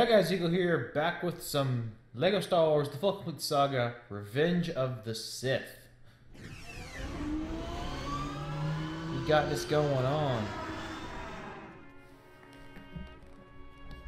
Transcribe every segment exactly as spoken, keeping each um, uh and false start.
Hey guys, Eagle here, back with some LEGO Star Wars The Full Complete Saga Revenge of the Sith. We got this going on.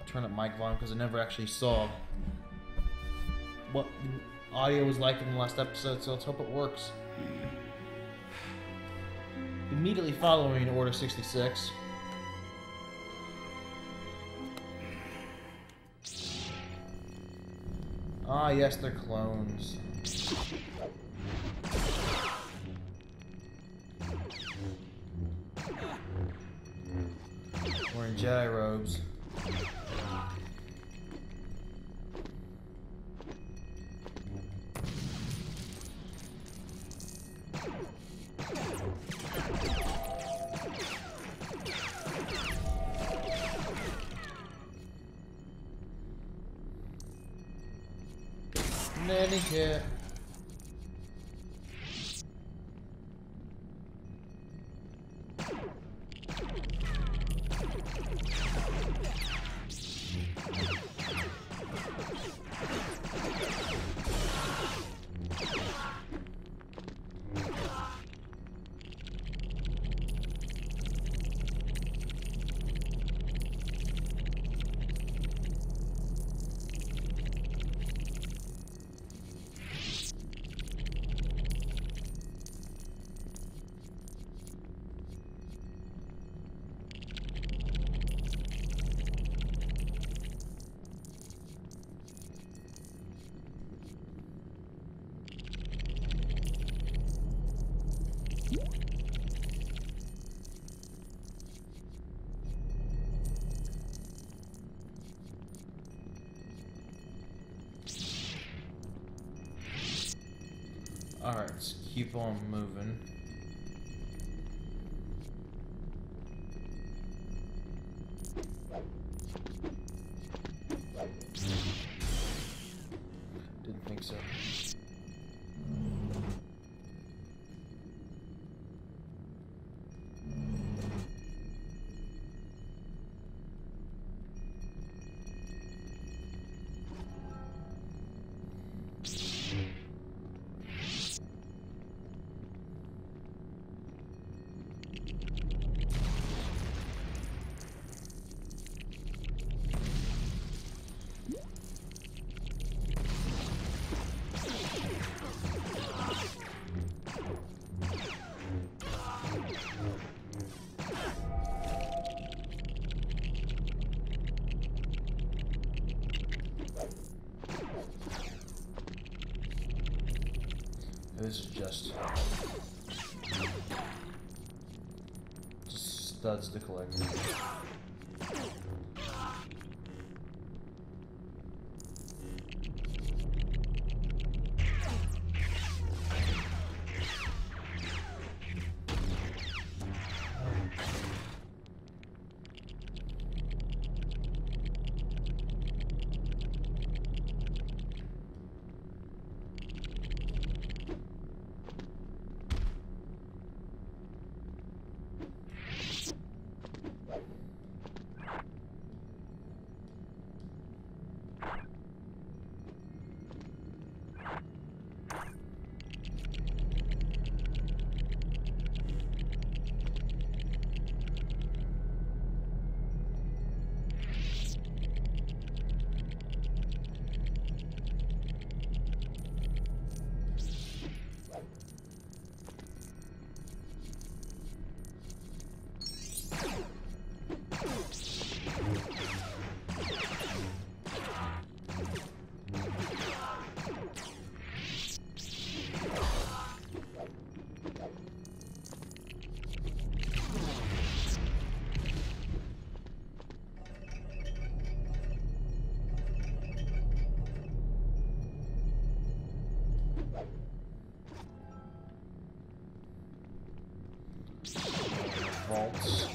I'll turn up mic volume because I never actually saw what the audio was like in the last episode, so let's hope it works. Immediately following Order sixty-six. Ah, yes, they're clones. We're in Jedi robes. Nanny here. Alright, let's keep on moving. Didn't think so. This is just, just studs to collect. Vaults,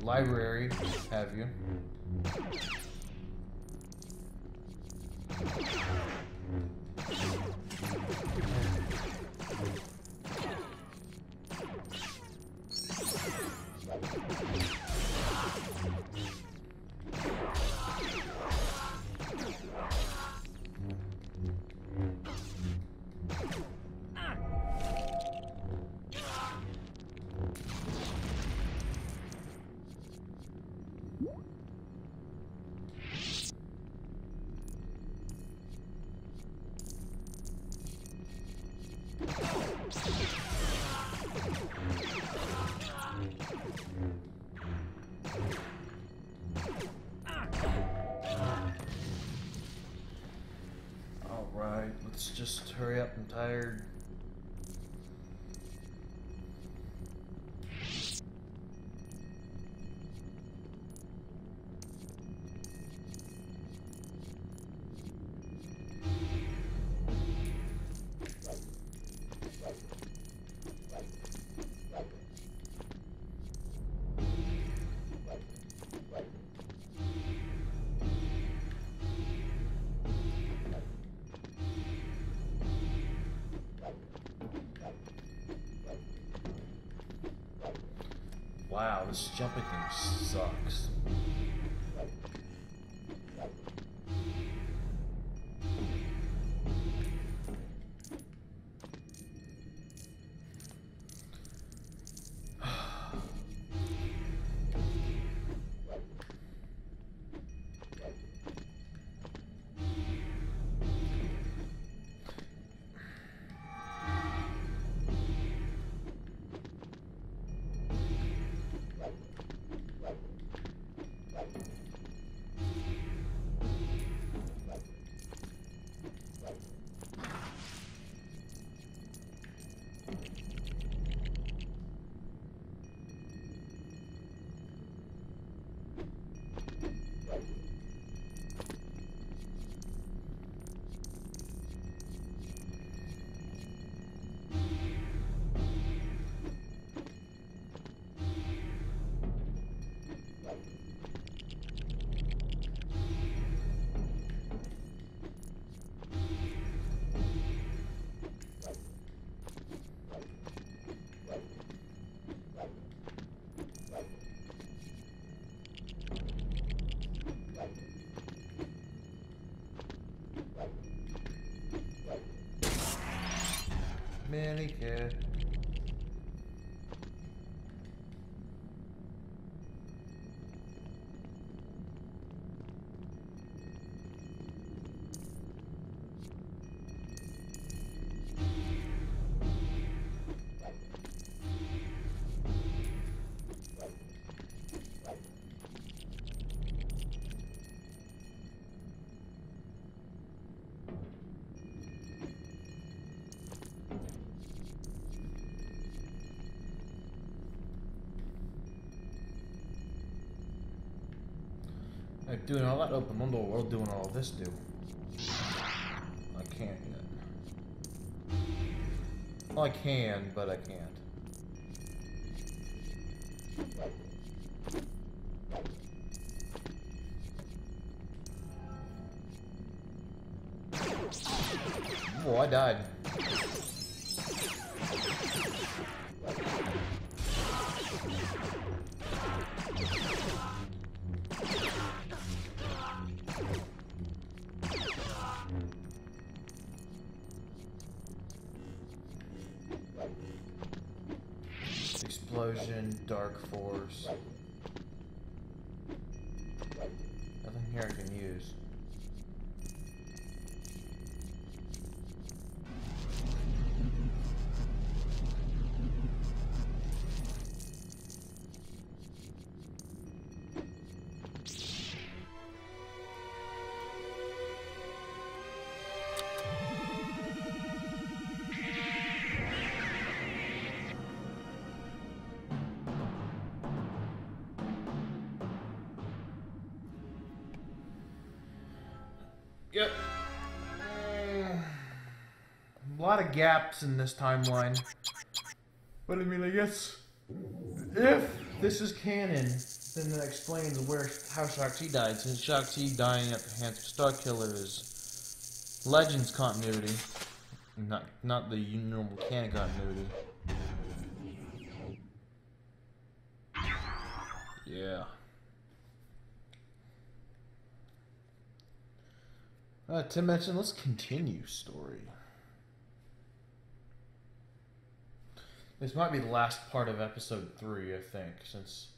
the library, have you? Alright, let's just hurry up, I'm tired. Wow, this jumping thing sucks. Manicure. Like doing all that open window while doing all this do. I can't yet. Well, I can, but I can't. Oh, I died. Explosion, dark force. Nothing here I can use. Yep. Mm, a lot of gaps in this timeline. But I mean, I guess if this is canon, then that explains where how Shaak Ti died, since Shaak Ti dying at the hands of Starkiller is Legends continuity, not not the normal canon continuity. Yeah. Uh, Tim mentioned, let's continue story. This might be the last part of episode three, I think, since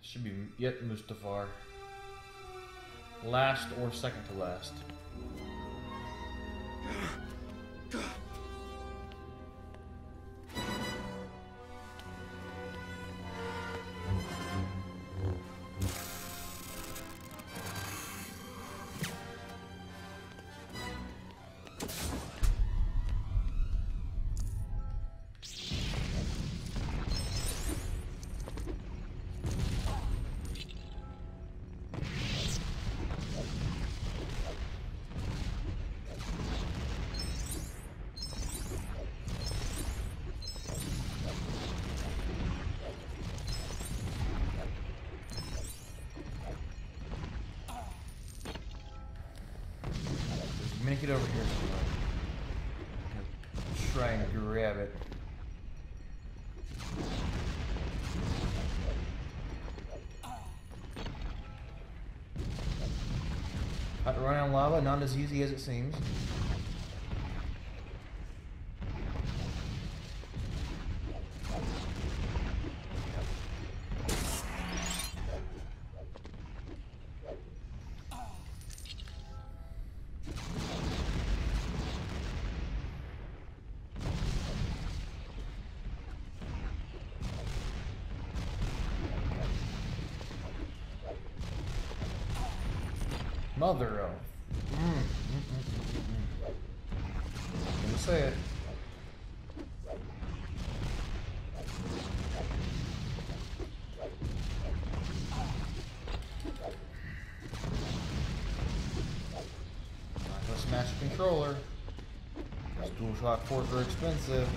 it should be yet Mustafar. Last or second to last. get over here and try and grab it. Hot running on lava, not as easy as it seems. Mother of. Mm. Mm -mm -mm -mm. Didn't say it. Let's smash the controller. Those DualShock fours are expensive.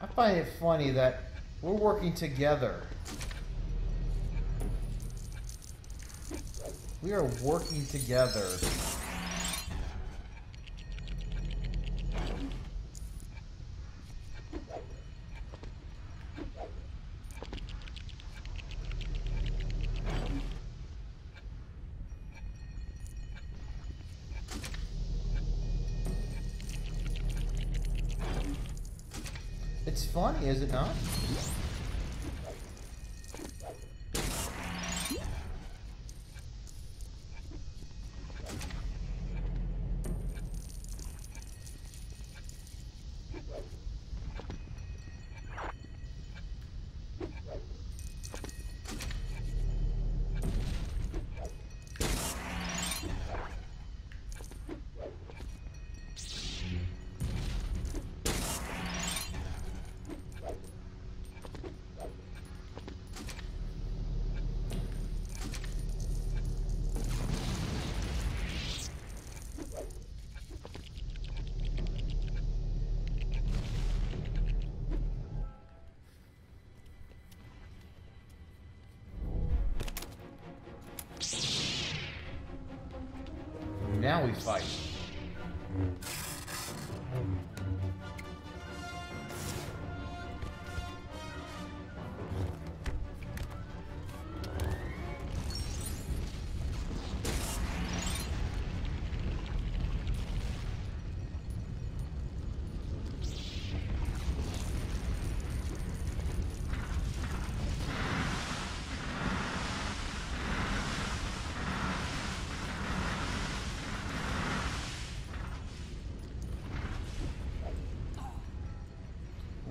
I find it funny that we're working together. We are working together. It's funny, is it not? Now we fight.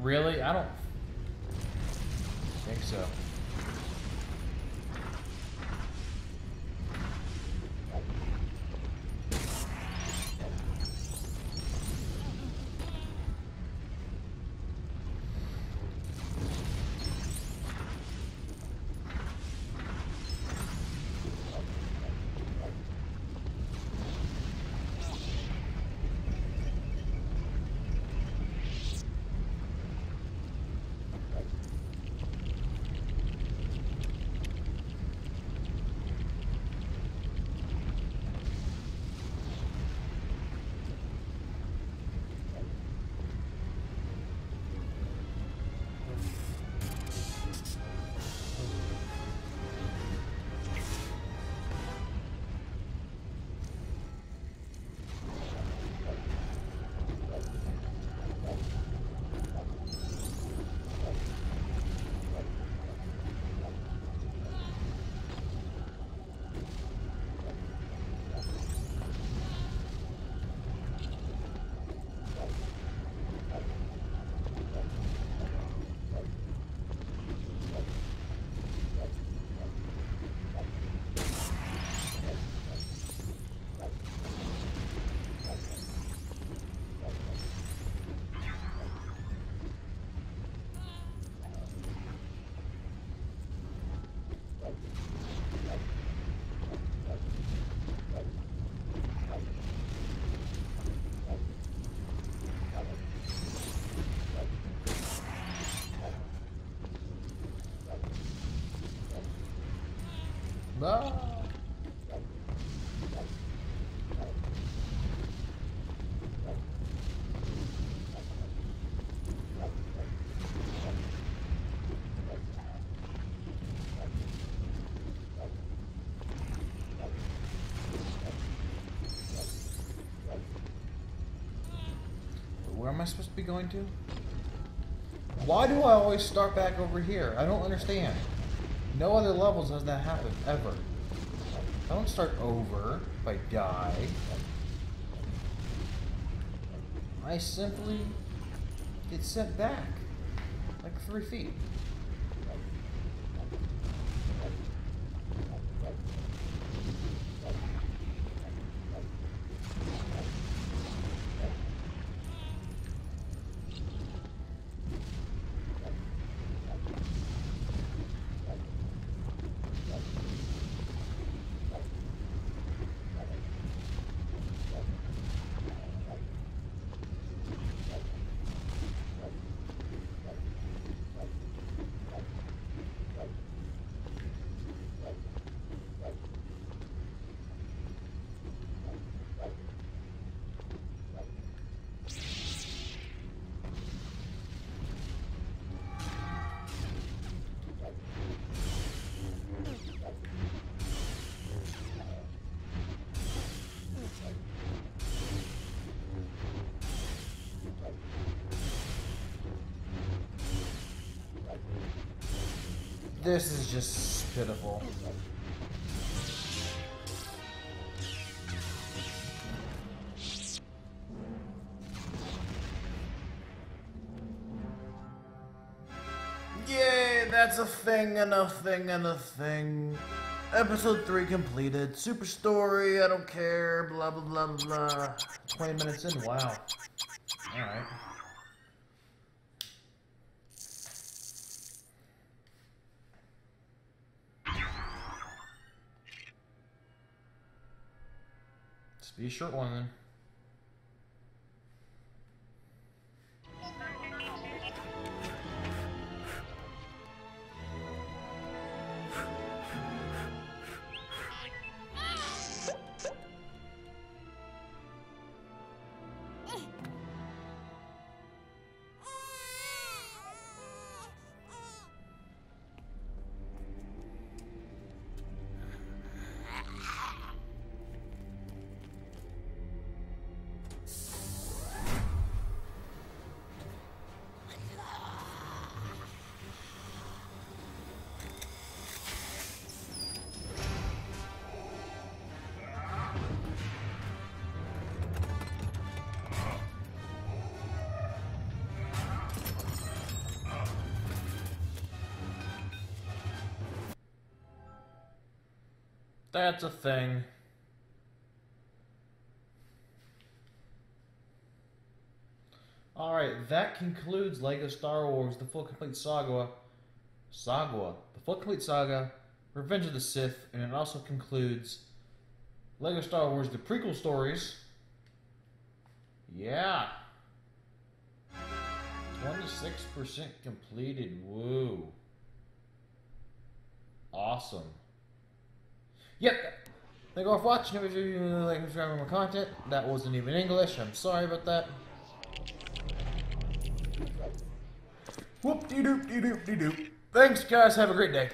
Really? I don't think so. Bah. Where am I supposed to be going to? Why do I always start back over here? I don't understand. No other levels does that happen, ever. I don't start over if I die. I simply get sent back, like three feet. This is just pitiful. Yay! That's a thing and a thing and a thing. Episode three completed. Super story, I don't care, blah blah blah blah. twenty minutes in, wow. Alright. Be a short one then. That's a thing. Alright, that concludes LEGO Star Wars The Full Complete Saga. Saga. The Full Complete Saga, Revenge of the Sith, and it also concludes LEGO Star Wars The Prequel Stories. Yeah. twenty-six percent completed. Woo. Awesome. Yep. Thank you all for watching. If you like and subscribe to more content, that wasn't even English. I'm sorry about that. Whoop-de-doop-de-doop-de-doop. Thanks, guys. Have a great day.